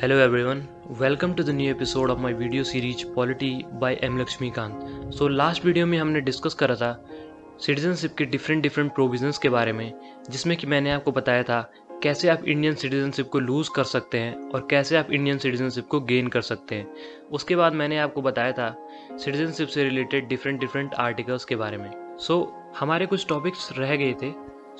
Hello everyone, welcome to the new episode of my video series Polity by M. Laxmikant. So last video में हमने discuss करा था citizenship के different provisions के बारे में, जिसमें कि मैंने आपको बताया था कैसे आप इंडियन सिटीजनशिप को लूज़ कर सकते हैं और कैसे आप इंडियन सिटीजनशिप को गेन कर सकते हैं। उसके बाद मैंने आपको बताया था सिटीजनशिप से रिलेटेड डिफरेंट आर्टिकल्स के बारे में। सो हमारे कुछ टॉपिक्स रह गए थे,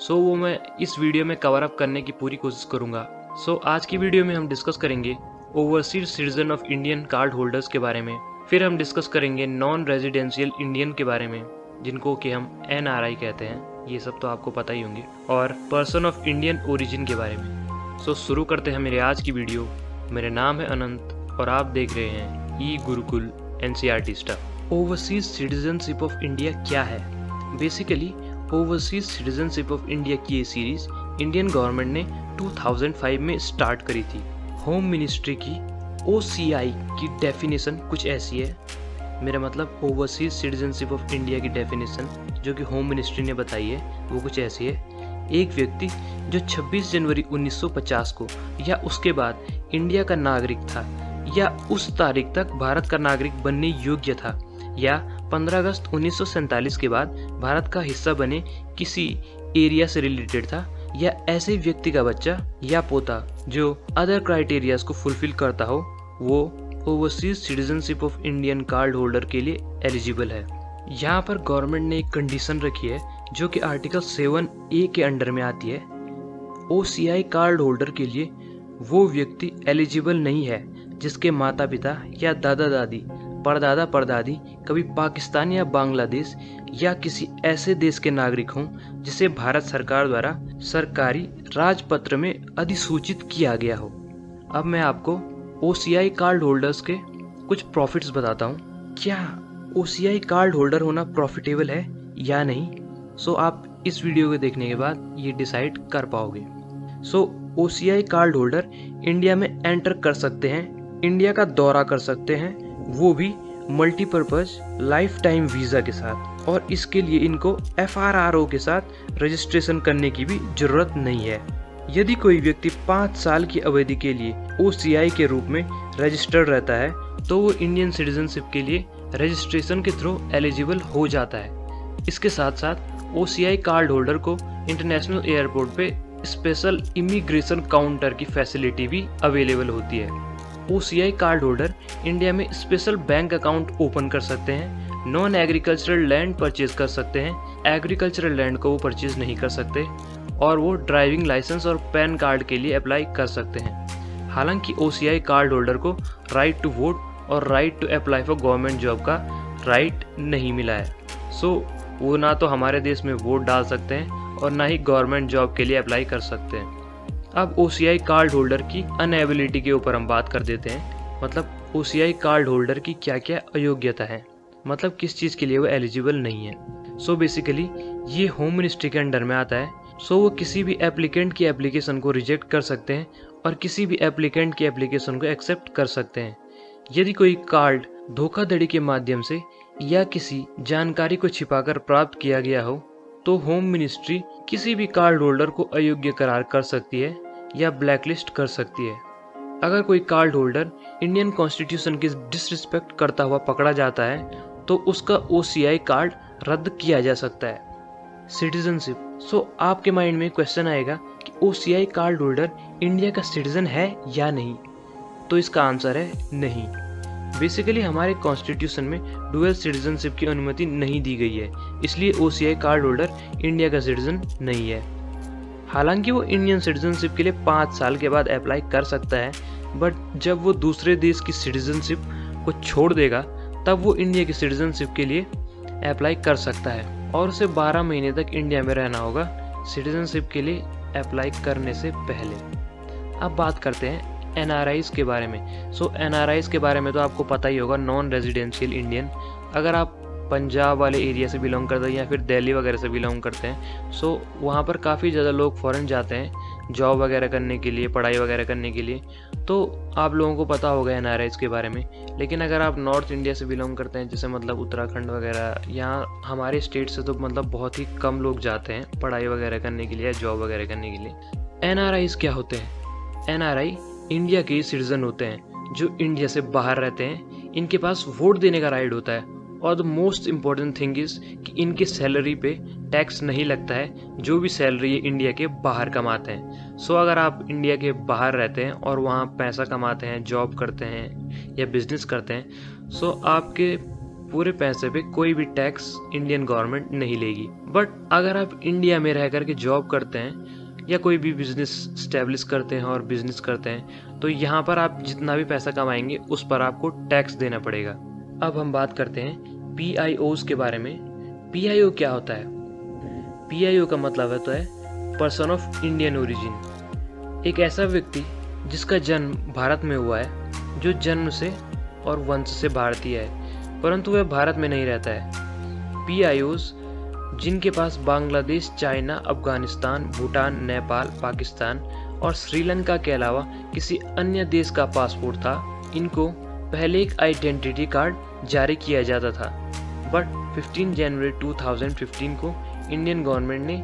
सो वो मैं इस वीडियो में कवर अप करने की पूरी कोशिश करूँगा। सो आज की वीडियो में हम डिस्कस करेंगे overseas citizen of Indian card holders के बारे में, फिर हम डिस्कस करेंगे नॉन रेजिडेंशियल इंडियन के बारे में जिनको कि हम NRI कहते हैं, ये सब तो आपको पता ही होंगे, और पर्सन ऑफ इंडियन ओरिजिन के बारे में। सो शुरू करते हैं मेरे आज की वीडियो। मेरा नाम है अनंत और आप देख रहे हैं ई Gurukul NCERT stuff. Overseas citizenship of India क्या है? Basically overseas citizenship of India की ये सीरीज़ इंडियन गवर्नमेंट ने 2005 में स्टार्ट करी थी। होम मिनिस्ट्री की OCI की डेफिनेशन कुछ ऐसी है, मेरा मतलब ओवरसीज सिटीजनशिप ऑफ इंडिया की डेफिनेशन जो कि होम मिनिस्ट्री ने बताई है वो कुछ ऐसी है। एक व्यक्ति जो 26 जनवरी 1950 को या उसके बाद इंडिया का नागरिक था या उस तारीख तक भारत का नागरिक बनने योग्य था या 15 अगस्त 1947 के बाद भारत का हिस्सा बने किसी एरिया से रिलेटेड था, या ऐसे व्यक्ति का बच्चा या पोता जो अदर क्राइटेरियाज को फुलफिल करता हो, वो overseas citizenship of Indian card holder के लिए एलिजिबल है। यहाँ पर गवर्नमेंट ने एक कंडीशन रखी है जो कि आर्टिकल 7A के अंडर में आती है। OCI कार्ड होल्डर के लिए वो व्यक्ति एलिजिबल नहीं है जिसके माता पिता या दादा दादी, परदादा परदादी कभी पाकिस्तान या बांग्लादेश या किसी ऐसे देश के नागरिक हों जिसे भारत सरकार द्वारा सरकारी राजपत्र में अधिसूचित किया गया हो। अब मैं आपको OCI कार्ड होल्डर्स के कुछ प्रॉफिट्स बताता हूँ। क्या OCI कार्ड होल्डर होना प्रॉफिटेबल है या नहीं? सो आप इस वीडियो को देखने के बाद ये डिसाइड कर पाओगे। So OCI card holder India में एंटर कर सकते हैं, इंडिया का दौरा कर सकते हैं, वो भी मल्टीपर्पज लाइफ टाइम वीज़ा के साथ, और इसके लिए इनको FRRO के साथ रजिस्ट्रेशन करने की भी जरूरत नहीं है। यदि कोई व्यक्ति 5 साल की अवधि के लिए OCI के रूप में रजिस्टर्ड रहता है तो वो इंडियन सिटीजनशिप के लिए रजिस्ट्रेशन के थ्रू एलिजिबल हो जाता है। इसके साथ साथ OCI कार्ड होल्डर को इंटरनेशनल एयरपोर्ट पे स्पेशल इमिग्रेशन काउंटर की फैसिलिटी भी अवेलेबल होती है। OCI कार्ड होल्डर इंडिया में स्पेशल बैंक अकाउंट ओपन कर सकते हैं, नॉन एग्रीकल्चरल लैंड परचेज कर सकते हैं, एग्रीकल्चरल लैंड को वो परचेज नहीं कर सकते, और वो ड्राइविंग लाइसेंस और पैन कार्ड के लिए अप्लाई कर सकते हैं। हालांकि OCI कार्ड होल्डर को राइट टू वोट और right to apply for government job का राइट नहीं मिला है। सो वो ना तो हमारे देश में वोट डाल सकते हैं और ना ही गवर्नमेंट जॉब के लिए अप्लाई कर सकते हैं। अब OCI कार्ड होल्डर की अनएबिलिटी के ऊपर हम बात कर देते हैं, मतलब OCI कार्ड होल्डर की क्या क्या अयोग्यता है, मतलब किस चीज़ के लिए वो एलिजिबल नहीं है। सो बेसिकली ये होम मिनिस्ट्री के अंडर में आता है। सो वो किसी भी एप्लीकेंट की एप्लीकेशन को रिजेक्ट कर सकते हैं और किसी भी एप्लीकेंट की एप्लीकेशन को एक्सेप्ट कर सकते हैं। यदि कोई कार्ड धोखाधड़ी के माध्यम से या किसी जानकारी को छिपाकर प्राप्त किया गया हो तो होम मिनिस्ट्री किसी भी कार्ड होल्डर को अयोग्य करार कर सकती है या ब्लैकलिस्ट कर सकती है। अगर कोई कार्ड होल्डर इंडियन कॉन्स्टिट्यूशन की डिसरिस्पेक्ट करता हुआ पकड़ा जाता है तो उसका OCI कार्ड रद्द किया जा सकता है। सिटीजनशिप। सो आपके माइंड में क्वेश्चन आएगा कि OCI कार्ड होल्डर इंडिया का सिटीजन है या नहीं, तो इसका आंसर है नहीं। बेसिकली हमारे कॉन्स्टिट्यूशन में डुअल सिटीजनशिप की अनुमति नहीं दी गई है, इसलिए OCI कार्ड होल्डर इंडिया का सिटीजन नहीं है। हालांकि वो इंडियन सिटीजनशिप के लिए 5 साल के बाद अप्लाई कर सकता है, बट जब वो दूसरे देश की सिटीजनशिप को छोड़ देगा तब वो इंडिया की सिटीजनशिप के लिए अप्लाई कर सकता है, और उसे 12 महीने तक इंडिया में रहना होगा सिटीजनशिप के लिए अप्लाई करने से पहले। अब बात करते हैं NRIs के बारे में। सो NRIs के बारे में तो आपको पता ही होगा, नॉन रेजिडेंशियल इंडियन। अगर आप पंजाब वाले एरिया से बिलोंग करते हैं या फिर दिल्ली वगैरह से बिलोंग करते हैं, सो वहाँ पर काफ़ी ज़्यादा लोग फॉरेन जाते हैं जॉब वगैरह करने के लिए, पढ़ाई वगैरह करने के लिए, तो आप लोगों को पता होगा NRIs के बारे में। लेकिन अगर आप नॉर्थ इंडिया से बिलोंग करते हैं, जैसे मतलब उत्तराखंड वगैरह, यहाँ हमारे स्टेट से तो मतलब बहुत ही कम लोग जाते हैं पढ़ाई वगैरह करने के लिए या जॉब वगैरह करने के लिए। NRIs क्या होते हैं? NRI इंडिया के सिटीजन होते हैं जो इंडिया से बाहर रहते हैं, इनके पास वोट देने का राइट होता है। और the most important thing is कि इनकी सैलरी पे टैक्स नहीं लगता है, जो भी सैलरी ये इंडिया के बाहर कमाते हैं। सो अगर आप इंडिया के बाहर रहते हैं और वहाँ पैसा कमाते हैं, जॉब करते हैं या बिजनेस करते हैं, सो आपके पूरे पैसे पे कोई भी टैक्स इंडियन गवर्नमेंट नहीं लेगी। बट अगर आप इंडिया में रह करके जॉब करते हैं या कोई भी बिज़नेस स्टैब्लिश करते हैं और बिज़नेस करते हैं, तो यहाँ पर आप जितना भी पैसा कमाएंगे उस पर आपको टैक्स देना पड़ेगा। अब हम बात करते हैं PIOs के बारे में। PIO क्या होता है? PIO का मतलब होता है पर्सन ऑफ इंडियन ओरिजिन, एक ऐसा व्यक्ति जिसका जन्म भारत में हुआ है, जो जन्म से और वंश से भारतीय है परंतु वह भारत में नहीं रहता है। PIOs जिनके पास बांग्लादेश, चाइना, अफगानिस्तान, भूटान, नेपाल, पाकिस्तान और श्रीलंका के अलावा किसी अन्य देश का पासपोर्ट था, इनको पहले एक आइडेंटिटी कार्ड जारी किया जाता था। बट 15 जनवरी 2015 को इंडियन गवर्नमेंट ने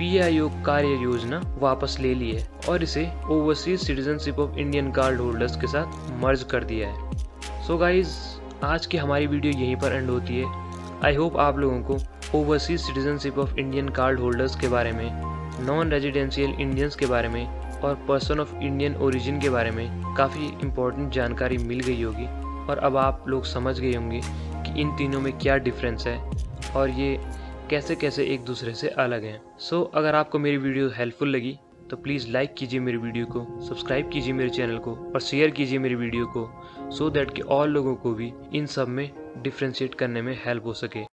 PIO कार्य योजना वापस ले ली है और इसे overseas citizenship of Indian card holders के साथ मर्ज कर दिया है। सो गाइज, आज की हमारी वीडियो यहीं पर एंड होती है। आई होप आप लोगों को overseas citizenship of Indian card holders के बारे में, नॉन रेजिडेंशियल इंडियंस के बारे में और पर्सन ऑफ इंडियन ओरिजिन के बारे में काफ़ी इम्पोर्टेंट जानकारी मिल गई होगी और अब आप लोग समझ गए होंगे कि इन तीनों में क्या डिफरेंस है और ये कैसे कैसे एक दूसरे से अलग हैं। सो अगर आपको मेरी वीडियो हेल्पफुल लगी तो प्लीज़ लाइक कीजिए मेरी वीडियो को, सब्सक्राइब कीजिए मेरे चैनल को और शेयर कीजिए मेरी वीडियो को, सो दैट कि और लोगों को भी इन सब में डिफ्रेंशिएट करने में हेल्प हो सके।